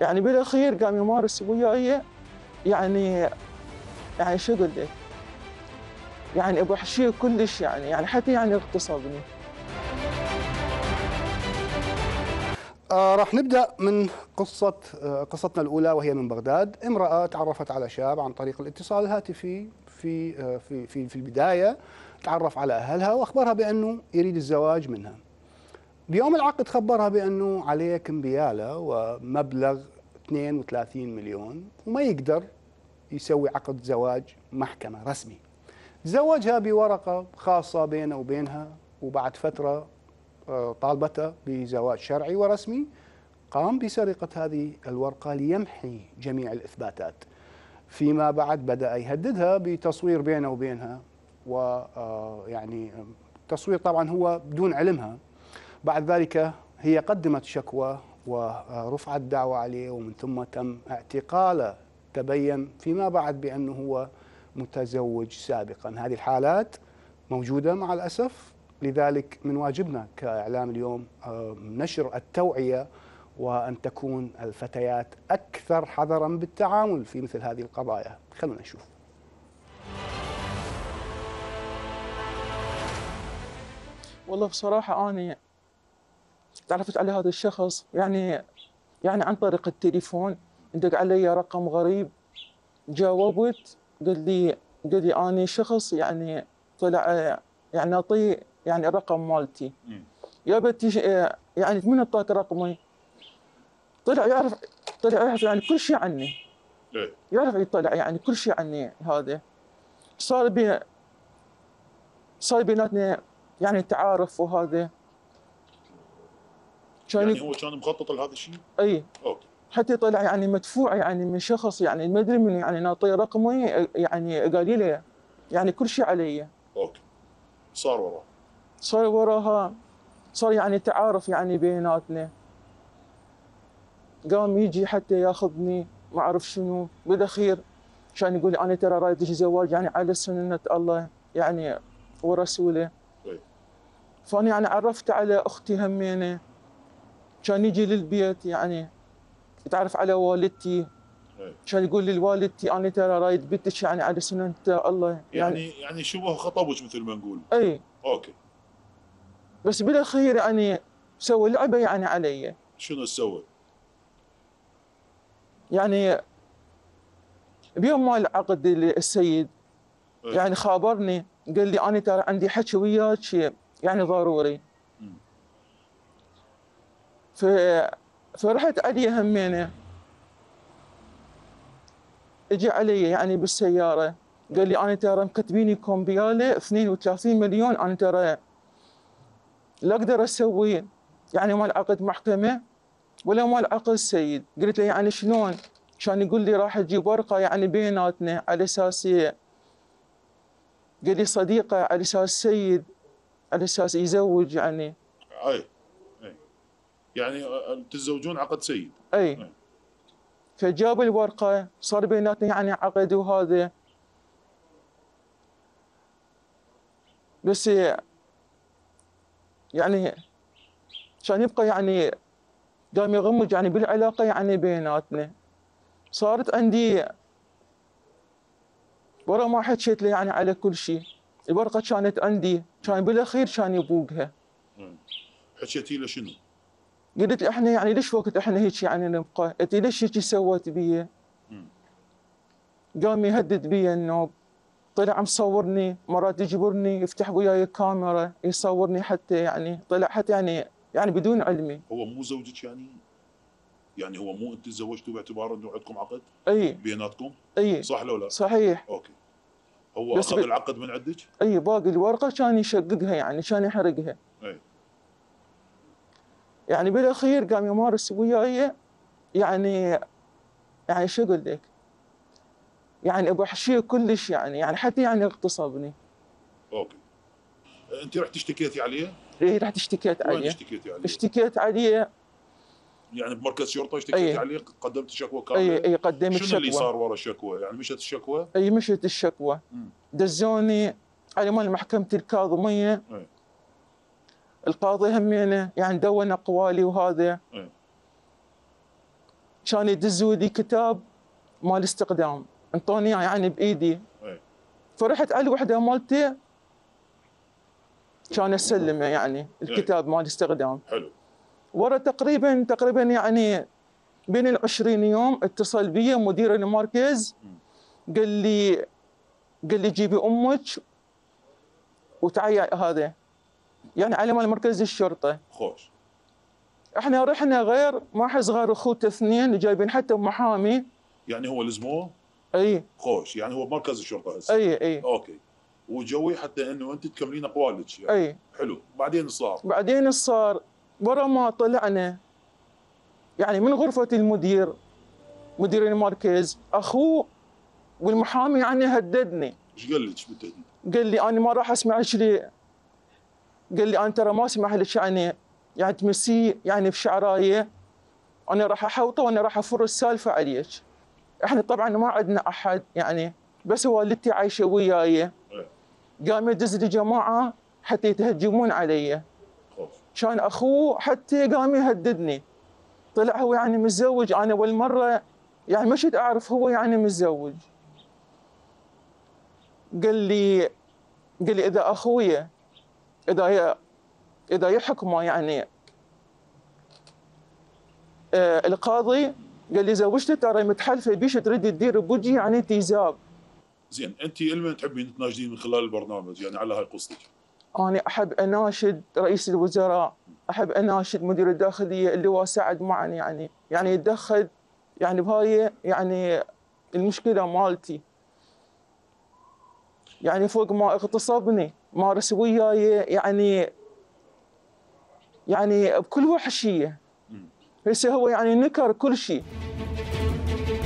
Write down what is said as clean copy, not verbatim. يعني بالاخير قام يمارس وياي يعني شو اقول لك؟ يعني ابو حشير كلش يعني حتى يعني اغتصبني. راح نبدأ من قصتنا الأولى وهي من بغداد، امرأة تعرفت على شاب عن طريق الاتصال الهاتفي في في في في البداية، تعرف على أهلها وأخبرها بأنه يريد الزواج منها. بيوم العقد خبرها بأنه عليه كمبيالة ومبلغ 32 مليون وما يقدر يسوي عقد زواج محكمة رسمي. تزوجها بورقة خاصة بينه وبينها، وبعد فترة طالبته بزواج شرعي ورسمي، قام بسرقة هذه الورقة ليمحي جميع الإثباتات. فيما بعد بدأ يهددها بتصوير بينه وبينها، ويعني تصوير طبعا هو بدون علمها. بعد ذلك هي قدمت شكوى ورفعت دعوى عليه، ومن ثم تم اعتقاله. تبين فيما بعد بأنه هو متزوج سابقا. هذه الحالات موجودة مع الأسف، لذلك من واجبنا كإعلام اليوم نشر التوعية، وأن تكون الفتيات أكثر حذراً بالتعامل في مثل هذه القضايا. خلونا نشوف. والله بصراحة أنا تعرفت على هذا الشخص يعني عن طريق التليفون. اندق علي رقم غريب، جاوبت، قال لي أنا شخص طلع أعطيه الرقم مالتي. يا بنتي من اعطاك رقمي؟ طلع يعرف كل شيء عني. يعرف يطلع كل شيء عني. هذا صار بيناتنا تعارف. وهذا هو كان مخطط لهذا الشيء؟ اي. اوكي. حتى طلع مدفوع من شخص ما ادري من نعطيه رقمي، قال لي كل شيء علي. اوكي. صار وراها صار تعارف بيناتنا. قام يجي حتى ياخذني ما اعرف شنو. بالاخير كان يقول لي انا ترى رايد زواج على سنه الله ورسوله. فانا عرفت على اختي همينه. كان يجي للبيت يتعرف على والدتي. كان يقول لي والدتي انا ترى رايد بنتك على سنه الله. يعني شبه خطبك مثل ما نقول. اي. اوكي. بس بالاخير سوى لعبه علي. شنو سوى؟ بيوم ما العقد السيد خابرني، قال لي انا ترى عندي حكي وياك ضروري. فرحت علي همينه. اجى علي بالسياره، قال لي انا ترى مكتبيني كمبياله 32 مليون، انا ترى لا اقدر اسوي مال عقد محكمه ولا مال عقد السيد. قلت له شلون؟ كان يقول لي راح اجيب ورقه بيناتنا على اساس، قال لي صديقه على اساس السيد على اساس يزوج. اي تتزوجون عقد سيد. اي. فجاب الورقه، صار بيناتنا عقد. وهذا بس كان يبقى قام يغمج بالعلاقه بيناتنا. صارت عندي ورا ما حكيت له على كل شيء. الورقه كانت عندي، كان بالاخير كان يبوقها. حكيتي له شنو؟ قلت له احنا ليش وقت احنا هيك نبقى؟ انت ليش هيك سويت بي؟ قام يهدد بي النوب. طلع مصورني، مرات يجبرني، يفتح وياي كاميرا يصورني. حتى طلع حتى بدون علمي. هو مو زوجك يعني هو مو انت تزوجتوا باعتبار انه عندكم عقد؟ اي. بيناتكم؟ اي. صح لو لا؟ صحيح. اوكي. هو اخذ العقد من عندك؟ اي. باقي الورقه كان يشققها كان يحرقها. اي. بالاخير قام يمارس وياي شو اقول لك؟ ابو حشير كلش حتى اغتصبني. اوكي. انت رحت اشتكيتي عليه؟ ايه. رحت اشتكيت عليه. وين اشتكيتي عليه؟ اشتكيت عليه بمركز شرطه. اشتكيتي عليه؟ قدمت شكوى كامله؟ اي قدمت شكوى. شنو اللي صار ورا الشكوى؟ مشت الشكوى؟ اي مشت الشكوى. دزوني على مال محكمه الكاظميه. القاضي همينه دون اقوالي. وهذا كان يدزوا لي كتاب مال استقدام، انطوني يعني بايدي. فرحت على الوحده مالتي كان اسلمه يعني الكتاب مال استقدام. حلو. ورا تقريبا يعني بين ال20 يوم اتصل بي مدير المركز، قال لي جيبي امك وتعي هذا يعني على مال مركز الشرطه. خوش. احنا رحنا غير ما حس غير اخوته اثنين جايبين حتى محامي. يعني هو لزموه؟ اي. خوش، يعني هو مركز الشرطه هسه. اي. اوكي. وجوي حتى انه انت تكملين اقوالك يعني. اي. حلو، بعدين صار ورا ما طلعنا يعني من غرفه المدير، مدير المركز اخوه والمحامي يعني هددني. ايش قال لك بالتهديد؟ قال لي انا ما راح اسمع لك لي. قال لي انا ترى ما اسمح لك يعني تمسي يعني في شعرايه، انا راح احوطه وانا راح افر السالفه عليك. احنا طبعا ما عندنا احد يعني، بس والدتي عايشه وياي. قام يدز لي جماعه حتى يتهجمون علي. كان اخوه حتى قام يهددني. طلع هو يعني متزوج، انا اول مره يعني مشيت اعرف هو يعني متزوج. قال لي اذا اخويا اذا يحكمه يعني القاضي، قال لي زوجته ترى متحلفه بيش تريد تدير بوجي يعني تيزاب. زين، انت لمن تحبين تناشدين من خلال البرنامج يعني على هاي قصتك؟ انا احب اناشد رئيس الوزراء، احب اناشد مدير الداخليه اللي هو سعد معن يعني يتدخل يعني بهاي يعني المشكله مالتي. يعني فوق ما اغتصبني، مارس وياي يعني بكل وحشيه. هسه هو يعني نكر كل شيء.